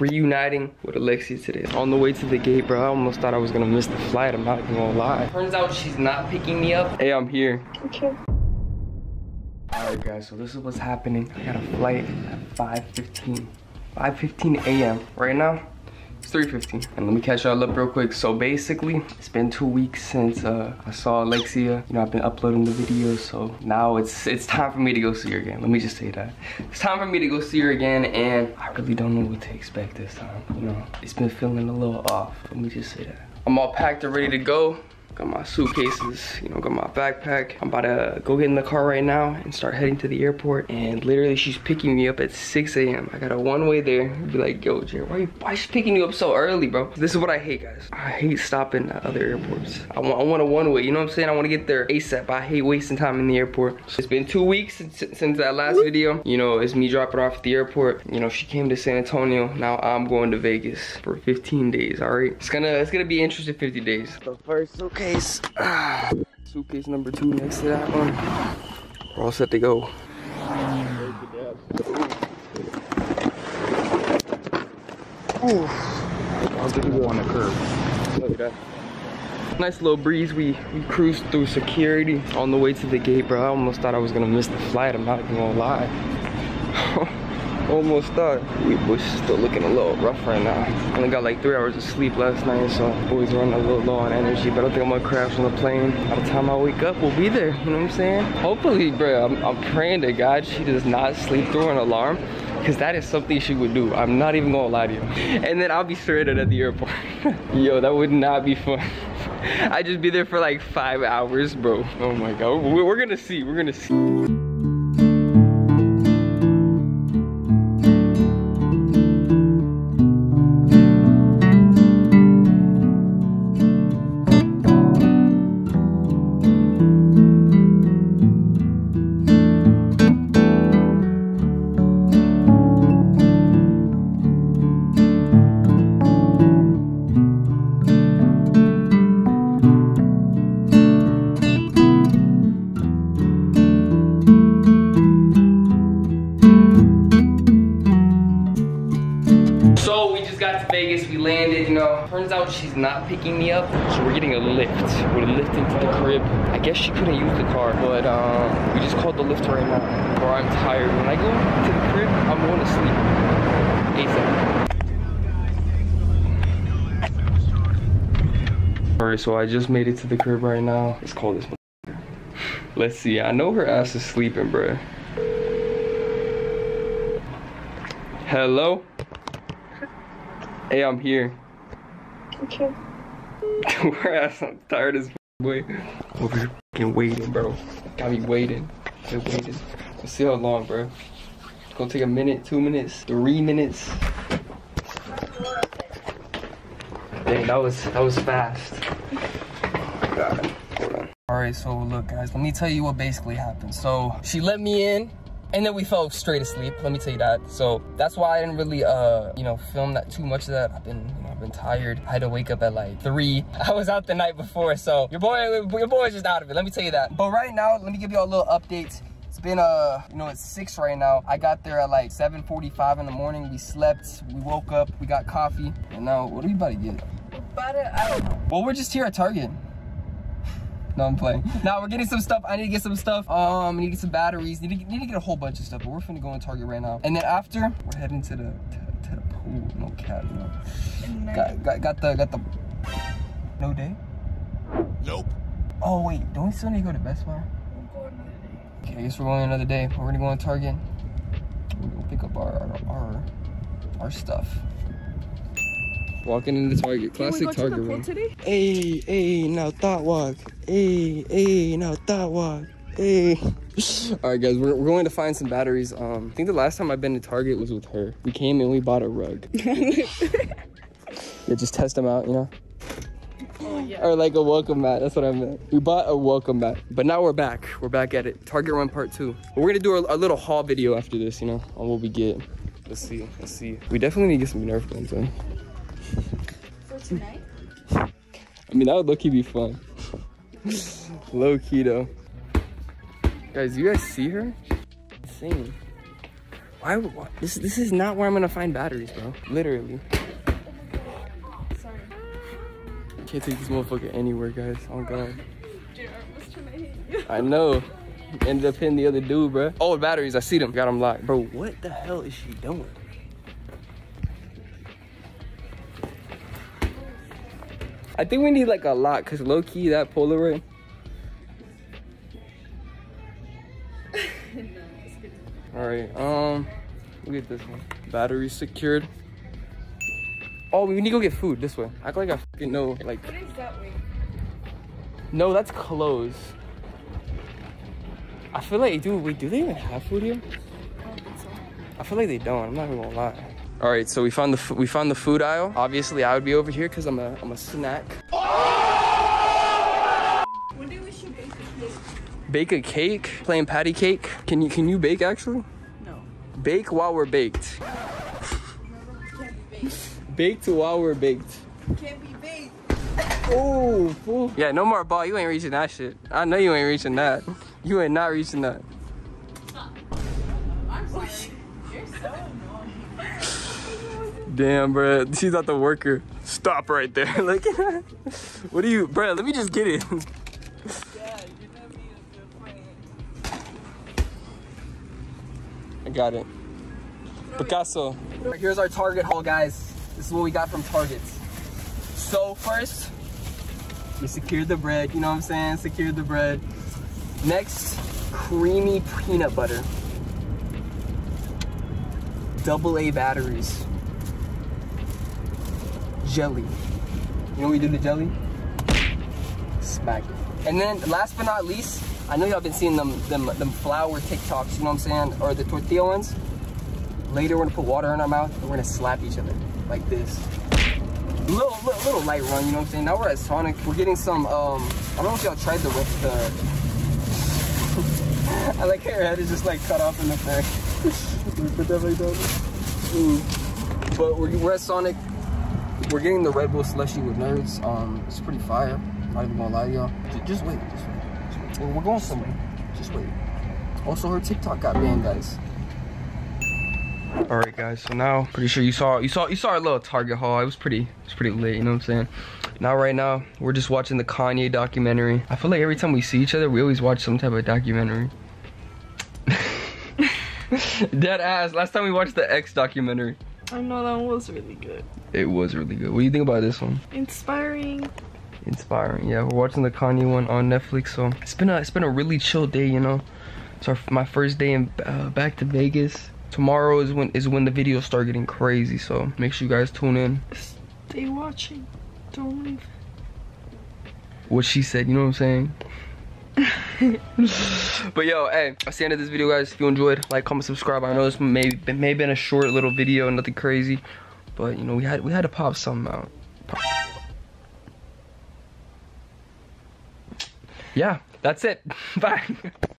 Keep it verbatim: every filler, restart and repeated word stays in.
reuniting with Alexia today. On the way to the gate, bro, I almost thought I was gonna miss the flight. I'm not even gonna lie. Turns out she's not picking me up. Hey, I'm here. Okay. Alright guys, so this is what's happening. I got a flight at five fifteen. five fifteen a m Right now, it's three fifteen. And let me catch y'all up real quick. So basically, it's been two weeks since uh, I saw Alexia. You know, I've been uploading the videos, so now it's it's time for me to go see her again. Let me just say that. It's time for me to go see her again, and I really don't know what to expect this time. You know, it's been feeling a little off. Let me just say that. I'm all packed and ready to go. Got my suitcases, you know, got my backpack. I'm about to go get in the car right now and start heading to the airport. And literally, she's picking me up at six a m I got a one-way there. Be like, yo, Jerry, why, why is she picking you up so early, bro? This is what I hate, guys. I hate stopping at other airports. I want, I want a one-way, you know what I'm saying? I want to get there ASAP. I hate wasting time in the airport. It's been two weeks since, since that last video. You know, it's me dropping off at the airport. You know, she came to San Antonio. Now I'm going to Vegas for fifteen days, all right? It's gonna, it's gonna be interesting fifty days. The first, okay. Case. Ah. Suitcase number two next to that one. We're all set to go. Ooh. I'll give you on the curb. Look at that. Nice little breeze. We we cruised through security on the way to the gate, bro. I almost thought I was gonna miss the flight. I'm not even gonna lie. Almost thought. We was still looking a little rough right now. Only got like three hours of sleep last night, so boys running a little low on energy, but I think I'm gonna crash on the plane. By the time I wake up, we'll be there, you know what I'm saying? Hopefully, bro, I'm, I'm praying to God she does not sleep through an alarm, because that is something she would do. I'm not even gonna lie to you. And then I'll be stranded at the airport. Yo, that would not be fun. I'd just be there for like five hours, bro. Oh my God, we're, we're gonna see, we're gonna see. She's not picking me up, so we're getting a lift. We're lifting to the crib. I guess she couldn't use the car, but um, we just called the lift right now. Bro, I'm tired. When I go to the crib, I'm going to sleep. ASAP. All right, so I just made it to the crib right now. Let's call this one. Let's see. I know her ass is sleeping, bro. Hello? Hey, I'm here. Okay. Her ass, I'm tired as boy. Over here fucking waiting, bro. Got me waiting. I waited. Let's see how long, bro. It's gonna take a minute, two minutes, three minutes. Dang, that was that was fast. God, hold on. Alright, so look guys, let me tell you what basically happened. So she let me in. And then we fell straight asleep, let me tell you that. So that's why I didn't really, uh, you know, film that too much of that. I've been, you know, I've been tired. I had to wake up at like three. I was out the night before, so your boy, your boy's just out of it, let me tell you that. But right now, let me give you all a little update. It's been, uh, you know, it's six right now. I got there at like seven forty-five in the morning. We slept, we woke up, we got coffee. And now, what are we about to get? About it, I don't know. Well, we're just here at Target. No, I'm playing. Now we're getting some stuff. I need to get some stuff. Um, I need to get some batteries. Need to, need to get a whole bunch of stuff. But we're finna go on Target right now. And then after, we're heading to the to, to the pool. No cat. No. Got, got got the got the. No day. Nope. Oh wait, don't we still need to go to Best Buy? We're going another day. Okay, I guess we're going another day. We're gonna go on Target. We're gonna pick up our our our, our stuff. Walking into Target, classic Target room. Hey, hey, now thought walk. Hey, hey, now thought walk. Hey. All right, guys, we're, we're going to find some batteries. Um, I think the last time I've been to Target was with her. We came and we bought a rug. Yeah, just test them out, you know? Oh, yeah. Or like a welcome mat, that's what I meant. We bought a welcome mat, but now we're back. We're back at it. Target run part two. But we're gonna do a, a little haul video after this, you know, on what we get. Let's see, let's see. We definitely need to get some Nerf guns, though. For tonight? I mean, that would low-key be fun. Low-key, though. Guys, do you guys see her? She's insane. Why, why this this is not where I'm gonna find batteries, bro. Literally. Sorry. Can't take this motherfucker anywhere, guys. Oh god. Dude, I was trying to hit you. I know. Ended up hitting the other dude, bro. Oh, batteries. I see them. Got them locked, bro. What the hell is she doing? I think we need like a lock, cause low key that Polaroid. All right, um, look at this one. Battery secured. Oh, we need to go get food this way. Act like I fucking know, like. What is that way? No, that's closed. I feel like, dude, wait, do they even have food here? I don't think so. I feel like they don't. I'm not even gonna lie. All right, so we found the we found the food aisle. Obviously, I would be over here because I'm a I'm a snack. Oh! When do we should bake a cake? Bake a cake? Plain patty cake? Can you can you bake actually? No. Bake while we're baked. Remember, we can't be baked. Baked while we're baked. We can't be baked. Oh, fool. Yeah, no more ball. You ain't reaching that shit. I know you ain't reaching that. You ain't not reaching that. Stop. I'm sorry. You're so annoying. Damn, bro, she's not the worker. Stop right there. Like, what do you, bro? Let me just get it. Yeah, you're gonna be a good I got it. Picasso. Here's our Target haul, guys. This is what we got from Target. So first, we secured the bread. You know what I'm saying? Secured the bread. Next, creamy peanut butter. Double A batteries. Jelly. You know what we did the jelly? Smack it. And then last but not least, I know y'all been seeing them, them them flour TikToks, you know what I'm saying? Or the tortilla ones. Later we're gonna put water in our mouth and we're gonna slap each other like this. Little little, little light run, you know what I'm saying? Now we're at Sonic. We're getting some um I don't know if y'all tried the with the I like her head is just like cut off in the back. Put that like that. Ooh. But we're we're at Sonic. We're getting the Red Bull slushie with Nerds. Um, it's pretty fire. Not even gonna lie to y'all. Just wait. Just wait. Just wait. We're going somewhere. Just wait. Also, her TikTok got banned, guys. All right, guys. So now, pretty sure you saw you saw you saw our little Target haul. It was pretty. It's pretty lit. You know what I'm saying? Now, right now, we're just watching the Kanye documentary. I feel like every time we see each other, we always watch some type of documentary. Dead ass. Last time we watched the X documentary. I know that one was really good. It was really good. What do you think about this one? Inspiring. Inspiring. Yeah, we're watching the Kanye one on Netflix. So it's been a it's been a really chill day, you know. It's our, my first day in uh, back to Vegas. Tomorrow is when is when the videos start getting crazy. So make sure you guys tune in. Stay watching. Don't leave. What she said. You know what I'm saying? But yo, hey, that's the end of this video, guys. If you enjoyed, like, comment, subscribe. I know this may may have been a short little video, nothing crazy, but you know we had we had to pop something out. Pop. Yeah, that's it. Bye.